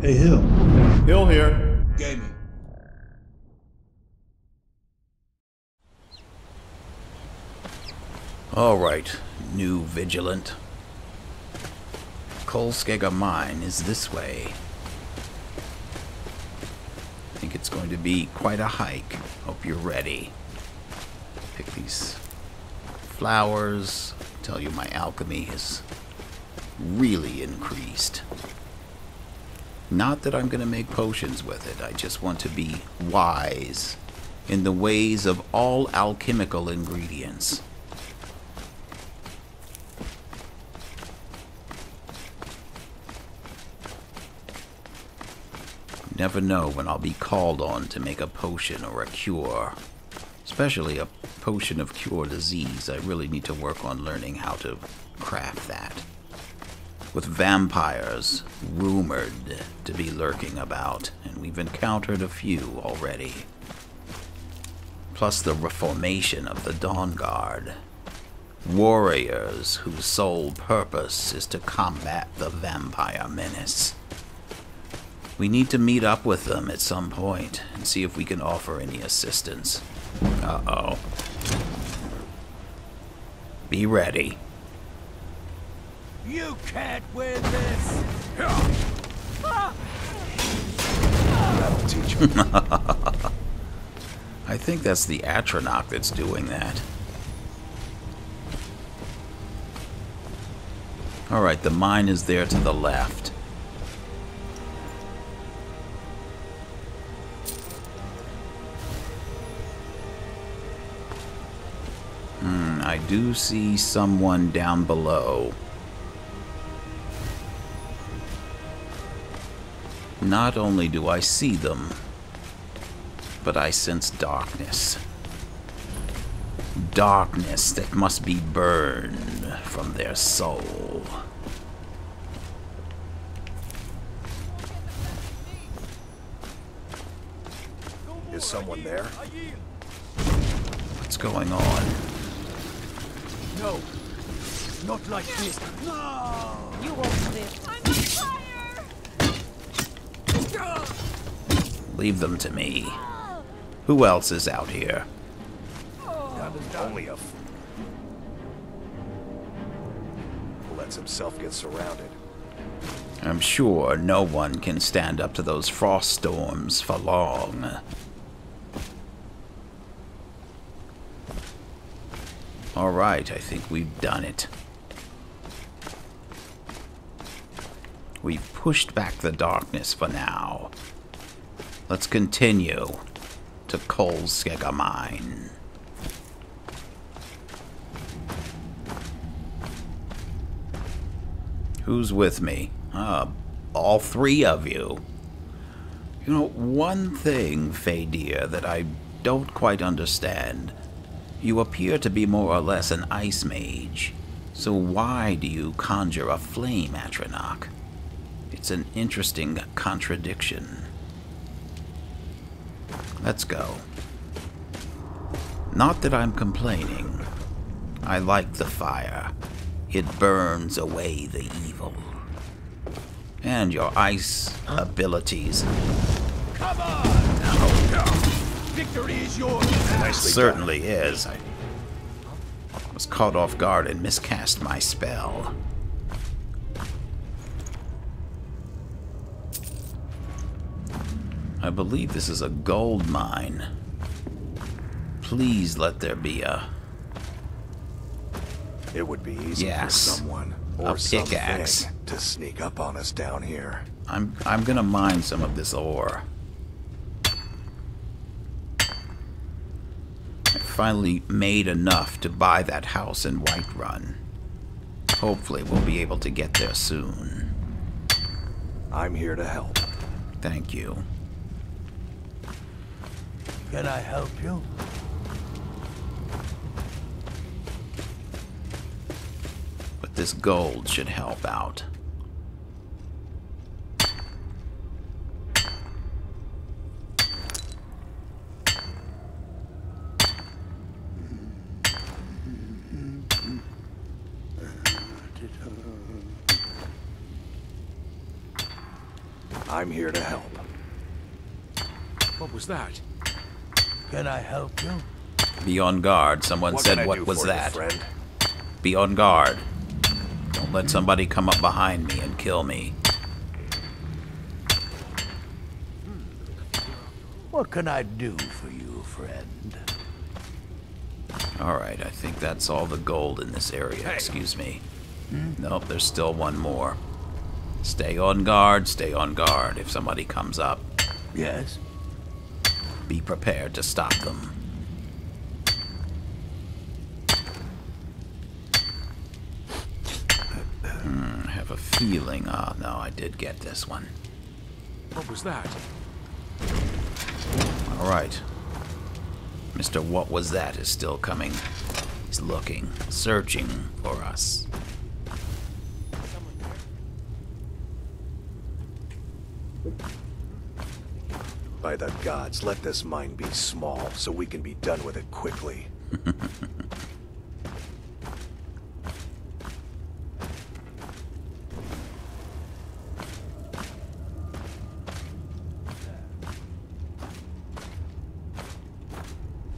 Hey, Hill. Hill Here Gaming. All right, new vigilant. Kolskeggr Mine is this way. I think it's going to be quite a hike. Hope you're ready. Pick these flowers. Tell you my alchemy has really increased. Not that I'm going to make potions with it. I just want to be wise in the ways of all alchemical ingredients. Never know when I'll be called on to make a potion or a cure. Especially a potion of cure disease. I really need to work on learning how to craft that. With vampires rumored to be lurking about, and we've encountered a few already. Plus the reformation of the Dawnguard. Warriors whose sole purpose is to combat the vampire menace. We need to meet up with them at some point and see if we can offer any assistance. Uh-oh. Be ready. You can't win this! That'll teach him. I think that's the Atronach that's doing that. Alright, the mine is there to the left. I do see someone down below. Not only do I see them, but I sense darkness. Darkness that must be burned from their soul. Is someone there? What's going on? No, not like this. No, you won't live. I'm on fire. Leave them to me. Who else is out here? Only a f lets himself get surrounded. I'm sure no one can stand up to those frost storms for long. All right, I think we've done it. We've pushed back the darkness for now. Let's continue to Kolskeggr Mine. Who's with me? All three of you. You know, one thing, Fadir, that I don't quite understand. You appear to be more or less an ice mage, so why do you conjure a flame, Atronach? It's an interesting contradiction. Let's go. Not that I'm complaining. I like the fire. It burns away the evil. And your ice abilities. Come on! Oh. Victory is yours. It certainly is. I was caught off guard and miscast my spell. I believe this is a gold mine. Please let there be a... It would be easy for someone or a pickaxe to sneak up on us down here. I'm gonna mine some of this ore. Finally made enough to buy that house in Whiterun. Hopefully we'll be able to get there soon. I'm here to help. Thank you. Can I help you? But this gold should help out. I'm here to help. What was that? Can I help you? Be on guard. Someone said, what was that? Be on guard. Don't let somebody come up behind me and kill me. What can I do for you, friend? Alright, I think that's all the gold in this area. Hey. Excuse me. Nope, there's still one more. Stay on guard, stay on guard if somebody comes up. Yes. Be prepared to stop them. I have a feeling. Ah, oh, no, I did get this one. What was that? All right. Mr. What was that is still coming. He's looking, searching for us. By the gods, let this mine be small, so we can be done with it quickly.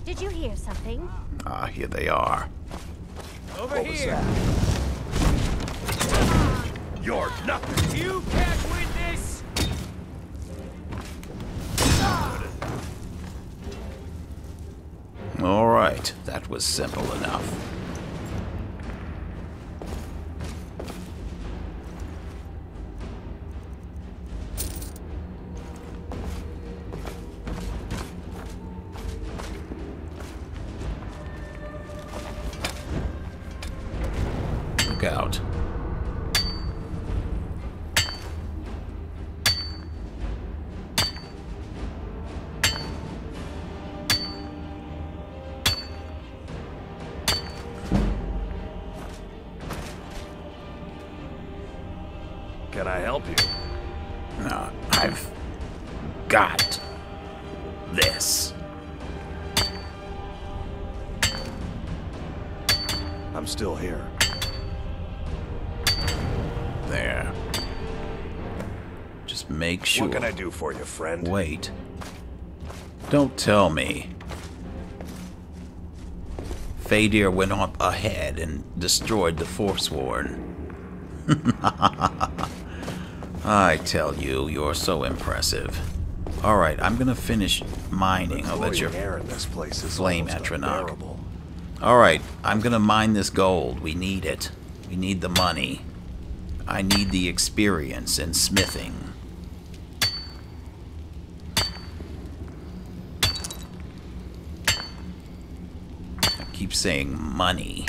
Did you hear something? Ah, here they are. Over what here! You're nothing! You can't win this! All right, that was simple enough. Look out. Sure. What can I do for you, friend? Wait. Don't tell me. Fadir went up ahead and destroyed the Forsworn. I tell you, you're so impressive. Alright, I'm gonna finish mining. I'll let your flame, Atronach. Alright, I'm gonna mine this gold. We need it. We need the money. I need the experience in smithing. Saying money.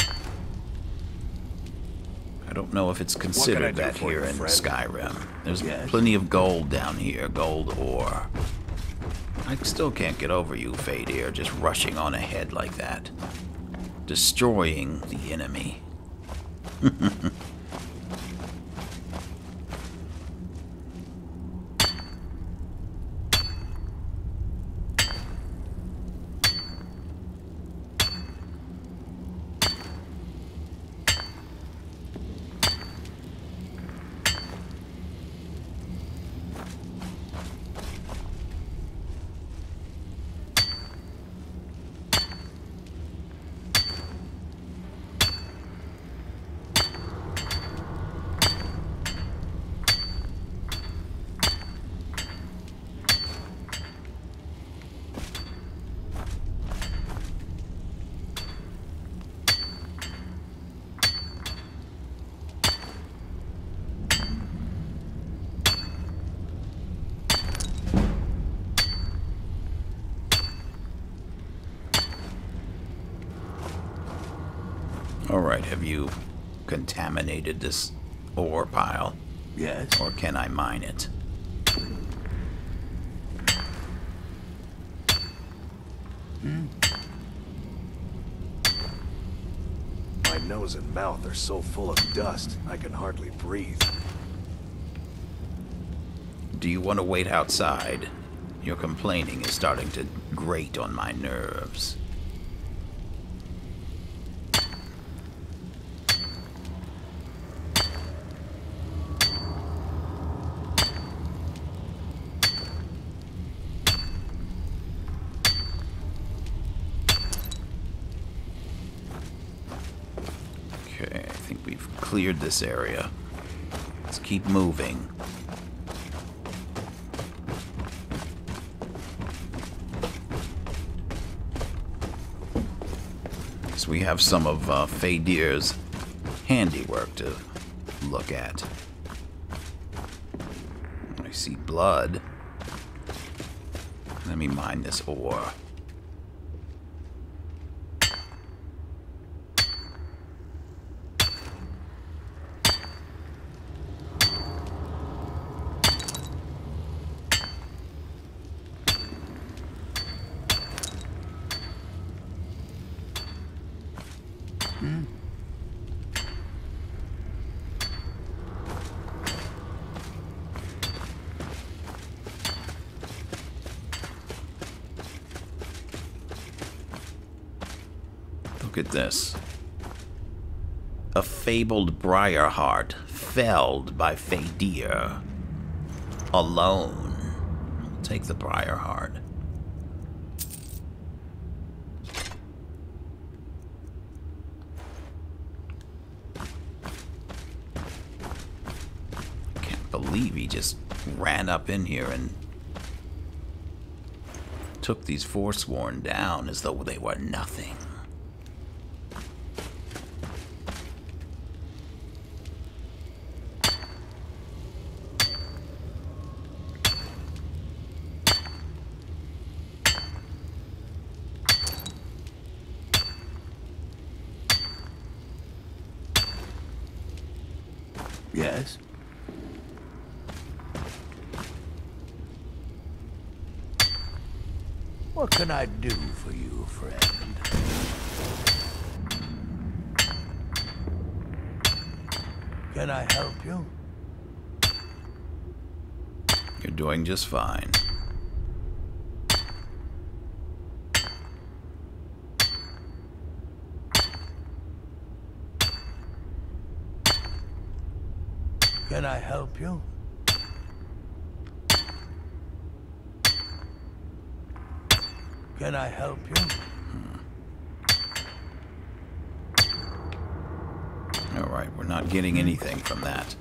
I don't know if it's considered that here in Skyrim. There's plenty of gold down here, gold ore. I still can't get over you, Fadir, just rushing on ahead like that. Destroying the enemy. Alright, have you contaminated this ore pile? Yes. Or can I mine it? My nose and mouth are so full of dust, I can hardly breathe. Do you want to wait outside? Your complaining is starting to grate on my nerves. cleared this area. Let's keep moving. So we have some of Fadir's handiwork to look at. I see blood. Let me mine this ore. This. A fabled Briarheart felled by Fadir. Alone. I'll take the Briarheart. I can't believe he just ran up in here and took these Forsworn down as though they were nothing. I do for you, friend. Can I help you? You're doing just fine. Can I help you? Can I help you? All right, we're not getting anything from that.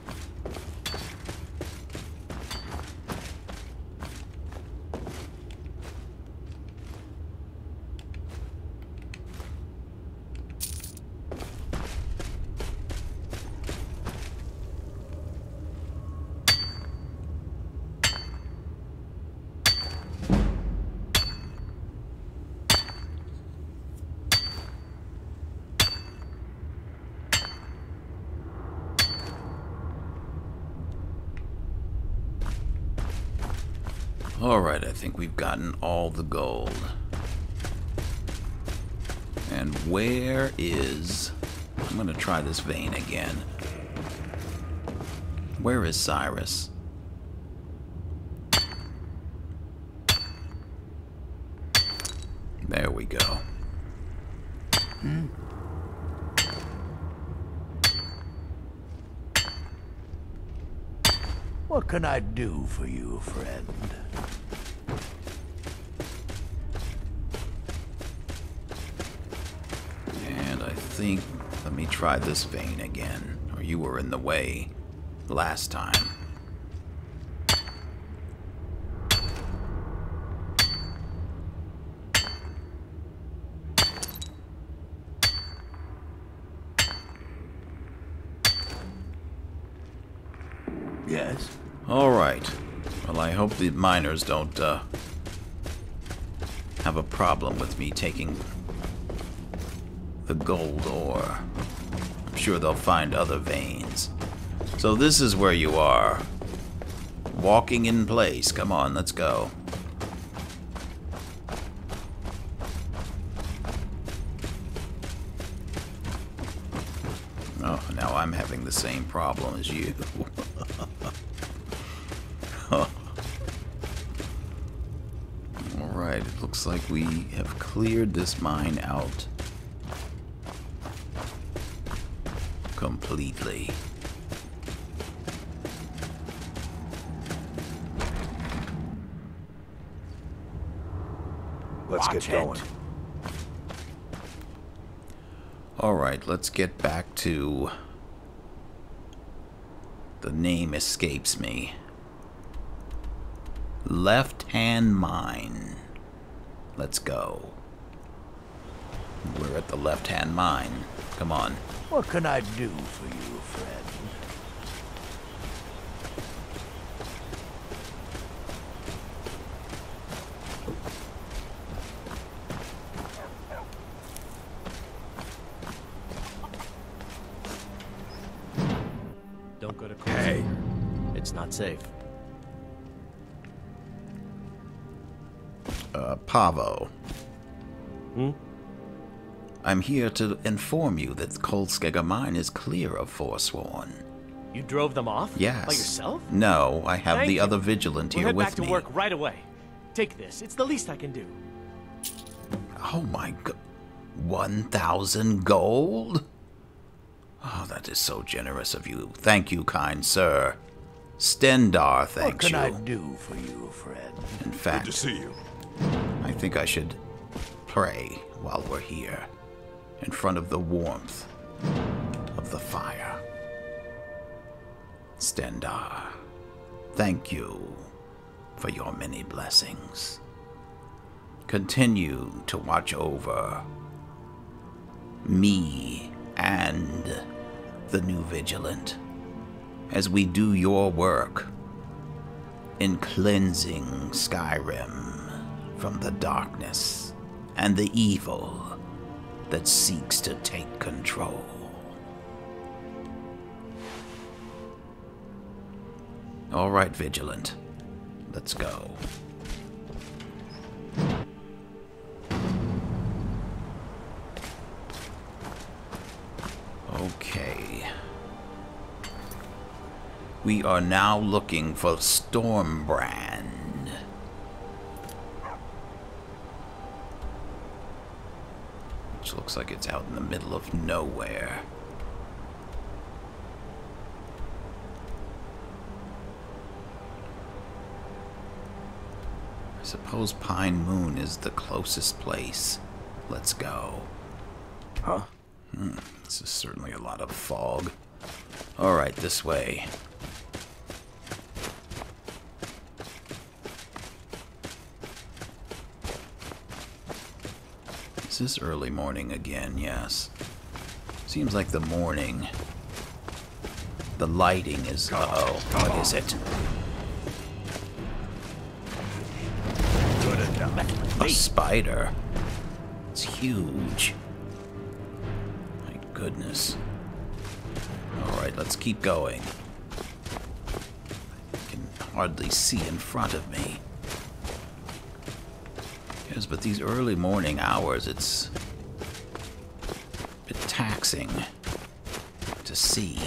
Alright, I think we've gotten all the gold. And where is... I'm gonna try this vein again. Where is Cyrus? There we go. Hmm. What can I do for you, friend? Let me try this vein again, or you were in the way last time. Yes. All right. Well, I hope the miners don't have a problem with me taking the gold ore. I'm sure they'll find other veins. So this is where you are. Walking in place. Come on, let's go. Oh, now I'm having the same problem as you. All right, it looks like we have cleared this mine out completely. Let's get going. All right, let's get back to The name escapes me. Left Hand Mine. Let's go. We're at the Left Hand Mine. Come on. What can I do for you, friend? Don't go to court. Hey. It's not safe. Pavo. Hmm? I'm here to inform you that Kolskeggr Mine is clear of Forsworn. You drove them off? Yes. By yourself? No, I have the other vigilant here with me. We'll head back to work right away. Take this. It's the least I can do. Oh my god. 1,000 gold? Oh, that is so generous of you. Thank you, kind sir. Stendarr, thank you. What can I do for you, friend? In fact, good to see you. I think I should pray while we're here. In front of the warmth of the fire. Stendarr, thank you for your many blessings. Continue to watch over me and the new Vigilant as we do your work in cleansing Skyrim from the darkness and the evil that seeks to take control. All right, Vigilant. Let's go. Okay. We are now looking for Stormbrand. Looks like it's out in the middle of nowhere. I suppose Pine Moon is the closest place. Let's go. Huh? This is certainly a lot of fog. Alright, this way. This early morning again, yes. Seems like the morning. The lighting is... Uh-oh, what is it? Good enough. A spider. It's huge. My goodness. Alright, let's keep going. I can hardly see in front of me. Yes, but these early morning hours, it's a bit taxing to see.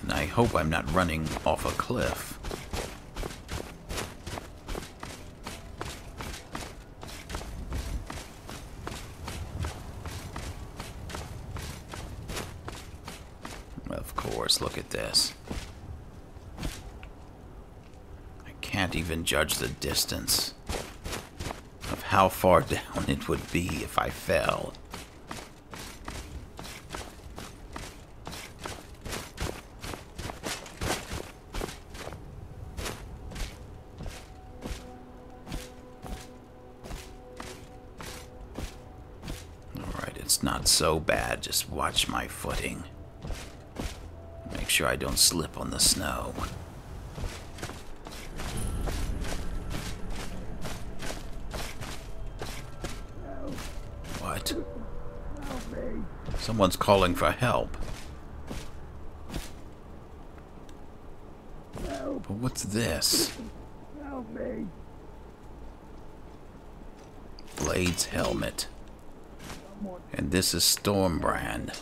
And I hope I'm not running off a cliff. Of course, look at this. Can't even judge the distance of how far down it would be if I fell. Alright, it's not so bad. Just watch my footing. Make sure I don't slip on the snow. Someone's calling for help. But what's this? Help me. Blade's helmet. And this is Stormbrand.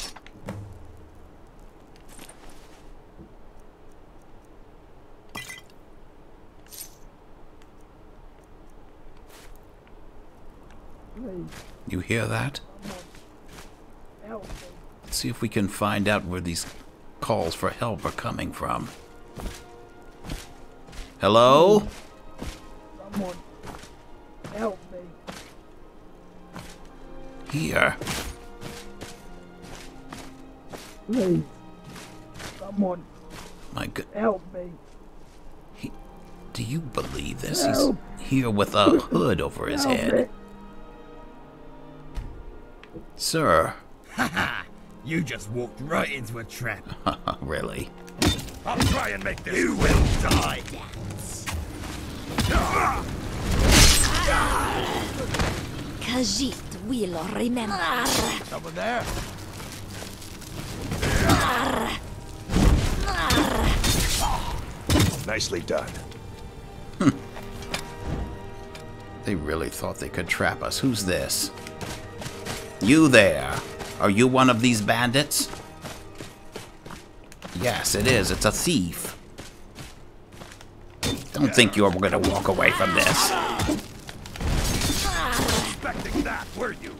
You hear that? Let's see if we can find out where these calls for help are coming from. Hello? Someone help me. Here. Please. Someone. My good. Help me. He, do you believe this? Help. He's here with a hood over his head. Me. Sir. Haha. You just walked right into a trap. Really? I'll try and make this. You will die. Khajiit will remember. Someone there. Nicely done. They really thought they could trap us. Who's this? You there. Are you one of these bandits? Yes, it is. It's a thief. Don't think you're going to walk away from this. Expecting that, were you?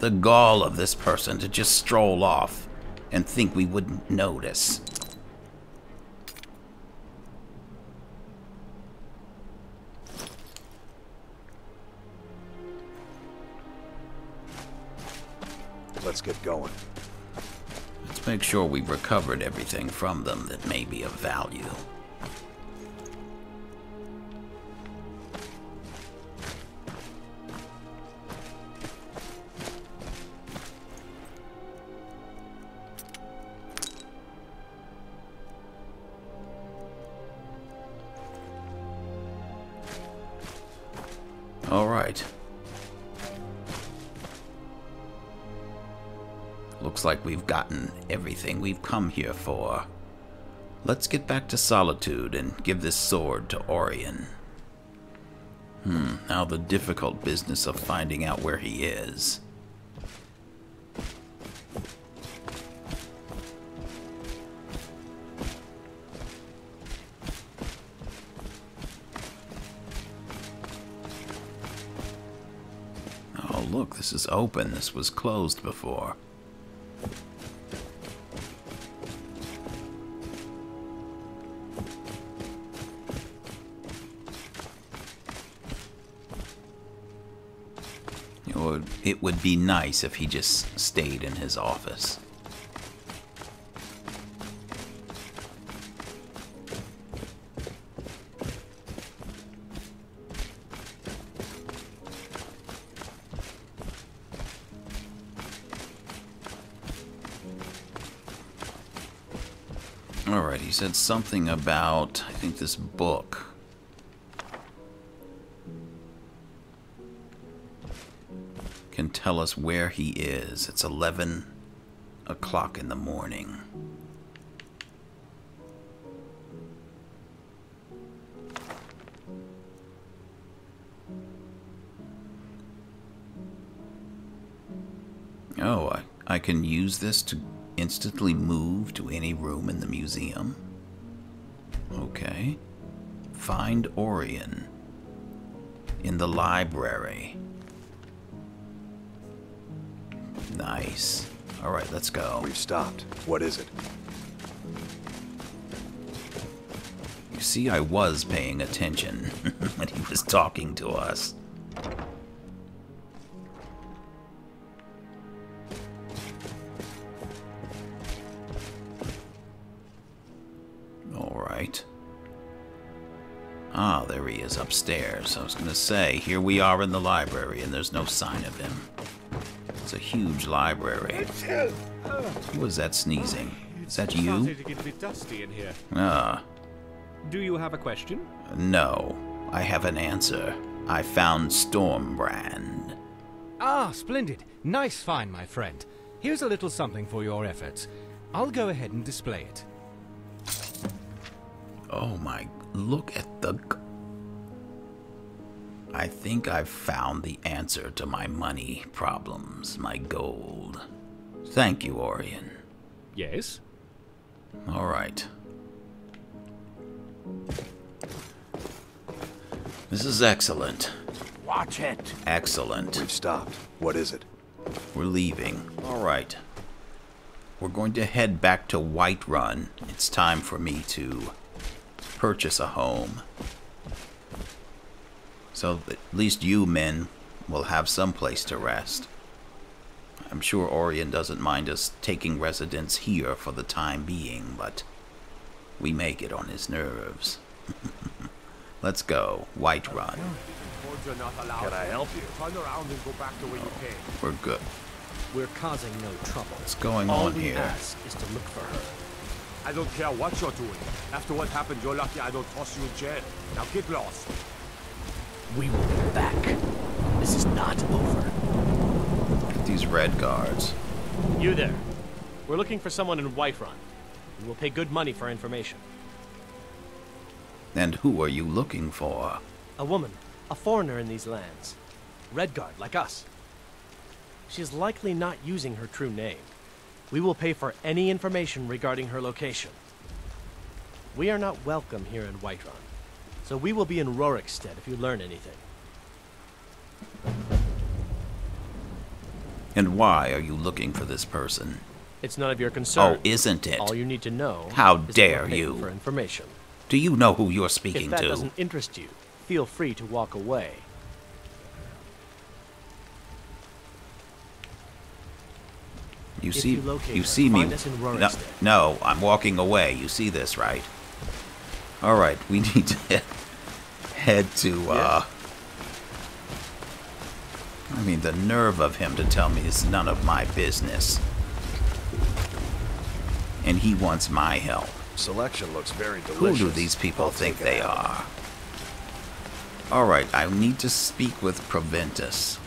The gall of this person to just stroll off and think we wouldn't notice. Let's get going. Let's make sure we've recovered everything from them that may be of value. All right. Looks like we've gotten everything we've come here for. Let's get back to Solitude and give this sword to Orion. Now the difficult business of finding out where he is. Oh look, this is open. This was closed before. It would be nice if he just stayed in his office. Alright, he said something about, I think, this book. Can tell us where he is. It's 11 o'clock in the morning. Oh, I can use this to instantly move to any room in the museum. Okay. Find Orion in the library. Nice. All right, let's go. We've stopped. What is it? You see, I was paying attention when he was talking to us. All right. Ah, there he is upstairs. I was going to say, here we are in the library, and there's no sign of him. It's a huge library. Who is that sneezing? Is that you? Ah. Do you have a question? No, I have an answer. I found Stormbrand. Ah, splendid. Nice find, my friend. Here's a little something for your efforts. I'll go ahead and display it. Oh my, look at the... I think I've found the answer to my money problems, my gold. Thank you, Orion. Yes? All right. This is excellent. Watch it. Excellent. We've stopped. What is it? We're leaving. All right. We're going to head back to Whiterun. It's time for me to purchase a home. So at least you men we'll have some place to rest. I'm sure Orion doesn't mind us taking residence here for the time being, but we may get on his nerves. Let's go, Whiterun. Can I help you? Turn around and go back to where you came. We're good. We're causing no trouble. What's going on here? All we ask is to look for her. I don't care what you're doing. After what happened, you're lucky I don't toss you in jail. Now get lost. We will be back. This is not over. Look at these Redguards. You there. We're looking for someone in Whiterun. We will pay good money for information. And who are you looking for? A woman. A foreigner in these lands. Redguard, like us. She is likely not using her true name. We will pay for any information regarding her location. We are not welcome here in Whiterun, so we will be in Rorikstead if you learn anything. And why are you looking for this person? It's none of your concern. Oh, isn't it? All you need to know. How dare you? For information. Do you know who you're speaking to? If that doesn't interest you, feel free to walk away. You see me. No, I'm walking away. You see this, right? All right, we need to head to. I mean, the nerve of him to tell me it's none of my business, and he wants my help. Selection looks very delicious. Who do these people think they are? All right, I need to speak with Proventus.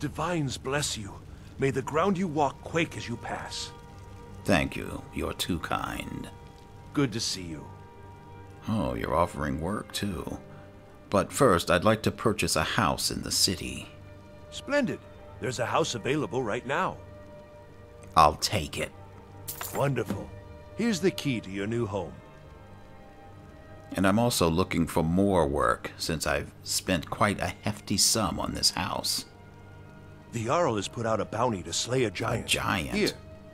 Divines bless you. May the ground you walk quake as you pass. Thank you. You're too kind. Good to see you. Oh, you're offering work, too. But first, I'd like to purchase a house in the city. Splendid. There's a house available right now. I'll take it. Wonderful. Here's the key to your new home. And I'm also looking for more work, since I've spent quite a hefty sum on this house. The Jarl has put out a bounty to slay a giant. A giant? Here,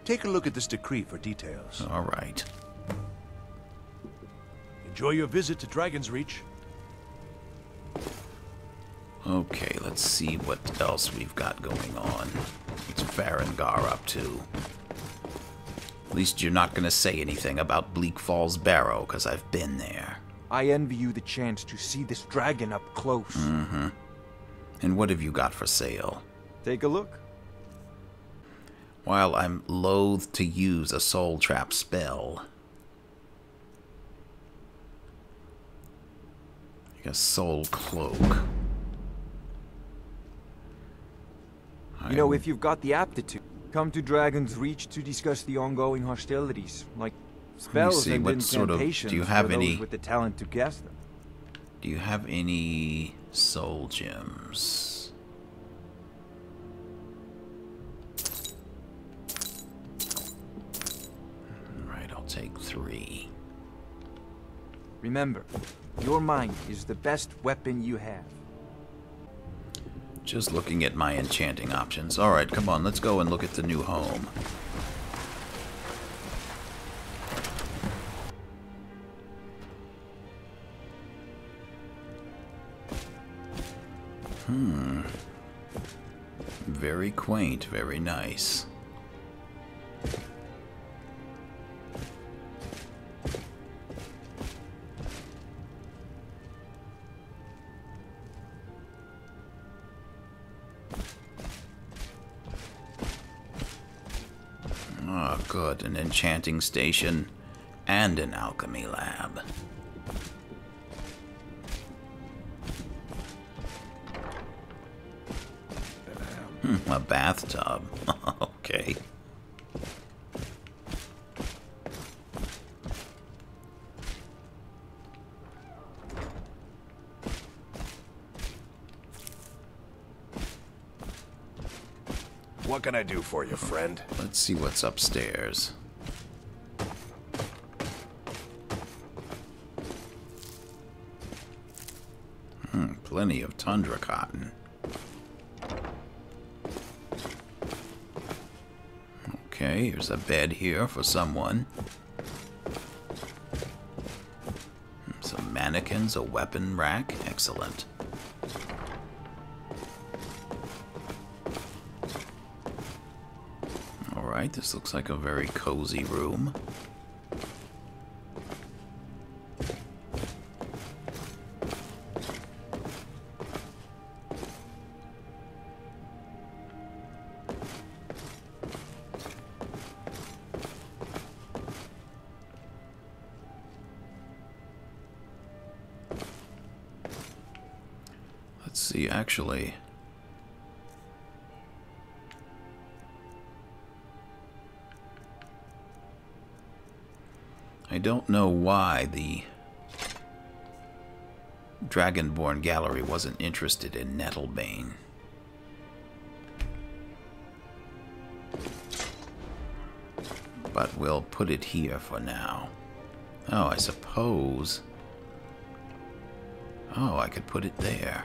take a look at this decree for details. All right. Enjoy your visit to Dragon's Reach. Okay, let's see what else we've got going on. What's Farengar up to? At least you're not going to say anything about Bleak Falls Barrow, because I've been there. I envy you the chance to see this dragon up close. Mm-hmm. And what have you got for sale? Take a look. While I'm loath to use a soul trap spell. Like a soul cloak. You know, if you've got the aptitude, come to Dragon's Reach to discuss the ongoing hostilities, like spells and incantations. Do you have any with the talent to guess them? Do you have any soul gems? Take 3. Remember, your mind is the best weapon you have. Just looking at my enchanting options. Alright, come on, let's go and look at the new home. Hmm. Very quaint, very nice. Good, an enchanting station and an alchemy lab. A bathtub. Okay. What can I do for you, friend? Let's see what's upstairs. Plenty of tundra cotton. Okay, here's a bed here for someone. Some mannequins, a weapon rack. Excellent. Alright, this looks like a very cozy room. Let's see, actually... I don't know why the Dragonborn Gallery wasn't interested in Nettlebane. But we'll put it here for now. Oh, I suppose... Oh, I could put it there.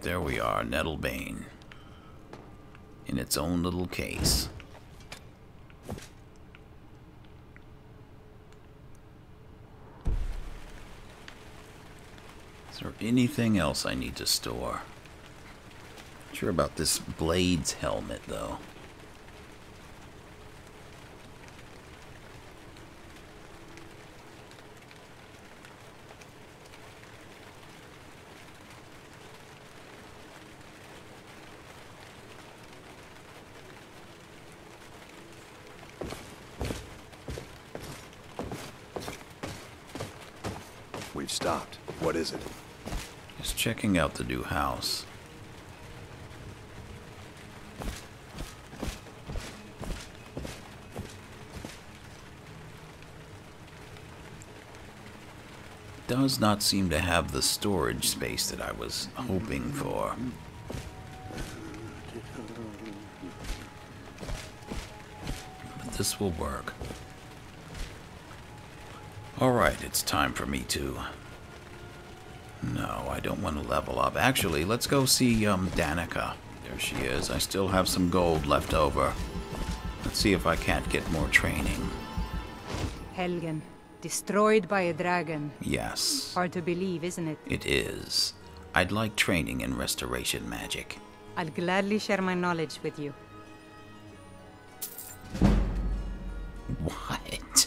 There we are, Nettlebane, in its own little case. Is there anything else I need to store? Not sure about this Blade's helmet, though. Stopped. What is it? Just checking out the new house. Does not seem to have the storage space that I was hoping for. But this will work. Alright, it's time for me to... No, I don't want to level up. Actually, let's go see Danica. There she is. I still have some gold left over. Let's see if I can't get more training. Helgen. Destroyed by a dragon. Yes. Hard to believe, isn't it? It is. I'd like training in restoration magic. I'll gladly share my knowledge with you. What?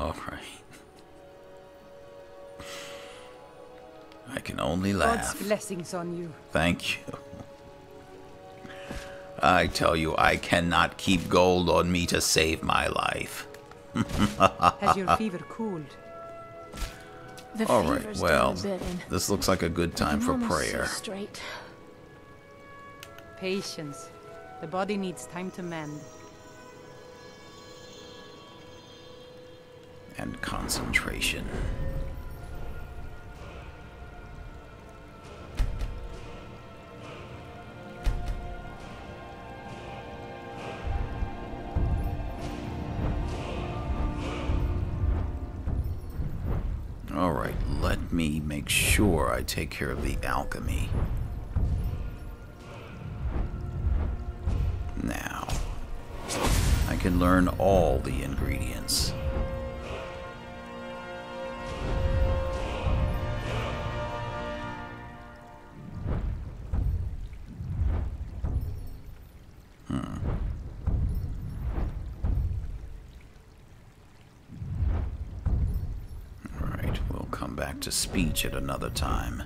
Alright. I can only laugh. God's blessings on you. Thank you. I tell you, I cannot keep gold on me to save my life. Has your fever cooled? All right, well, this looks like a good time for prayer. Patience. The body needs time to mend. And concentration. Alright, let me make sure I take care of the alchemy. Now, I can learn all the ingredients. To speech at another time.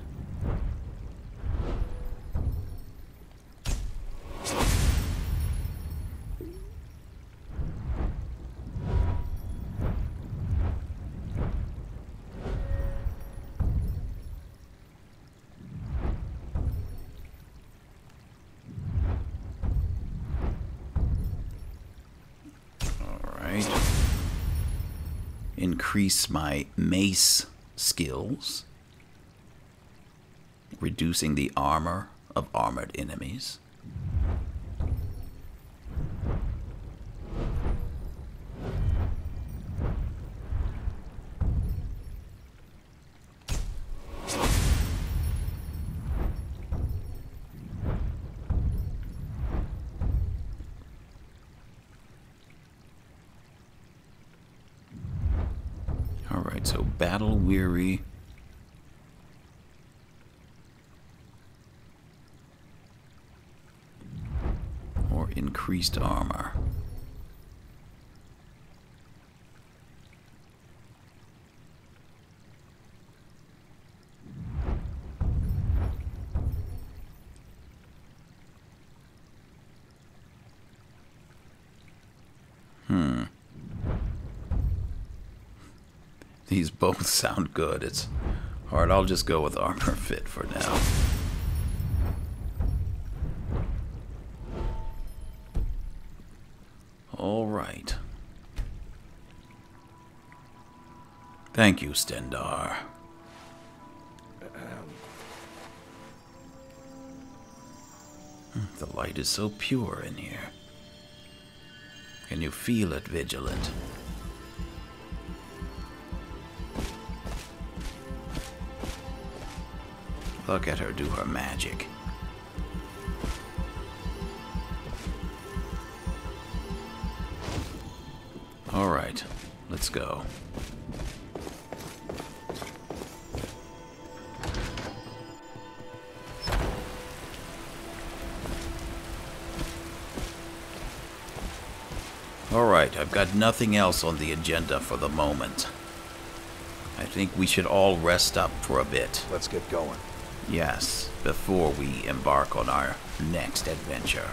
All right. Increase my mace skills, reducing the armor of armored enemies. So battle-weary. Or increased armor. These both sound good. It's hard. I'll just go with armor fit for now. All right. Thank you, Stendarr. The light is so pure in here. Can you feel it, Vigilant? Look at her do her magic. All right, let's go. All right, I've got nothing else on the agenda for the moment. I think we should all rest up for a bit. Let's get going. Yes, before we embark on our next adventure.